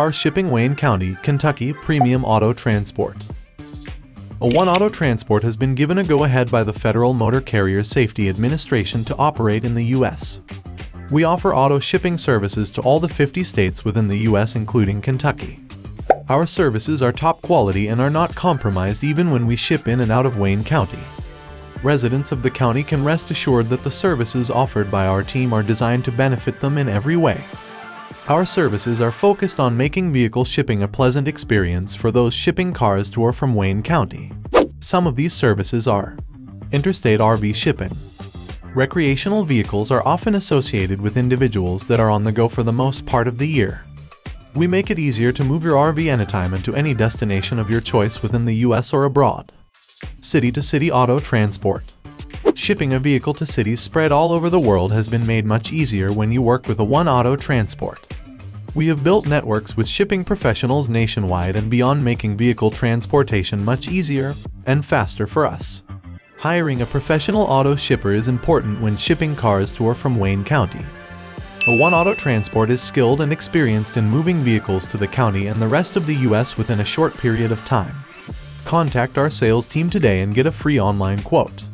car shipping Wayne County, Kentucky Premium Auto Transport. A-1 Auto Transport has been given a go-ahead by the Federal Motor Carrier Safety Administration to operate in the U.S. We offer auto shipping services to all the 50 states within the U.S. including Kentucky. Our services are top quality and are not compromised even when we ship in and out of Wayne County. Residents of the county can rest assured that the services offered by our team are designed to benefit them in every way. Our services are focused on making vehicle shipping a pleasant experience for those shipping cars to or from Wayne County. Some of these services are interstate RV shipping. Recreational vehicles are often associated with individuals that are on the go for the most part of the year. We make it easier to move your RV anytime and to any destination of your choice within the U.S. or abroad. City-to-city auto transport. Shipping a vehicle to cities spread all over the world has been made much easier when you work with A-1 Auto Transport. We have built networks with shipping professionals nationwide and beyond, making vehicle transportation much easier and faster for us. Hiring a professional auto shipper is important when shipping cars to or from Wayne County. A-1 Auto Transport is skilled and experienced in moving vehicles to the county and the rest of the U.S. within a short period of time. Contact our sales team today and get a free online quote.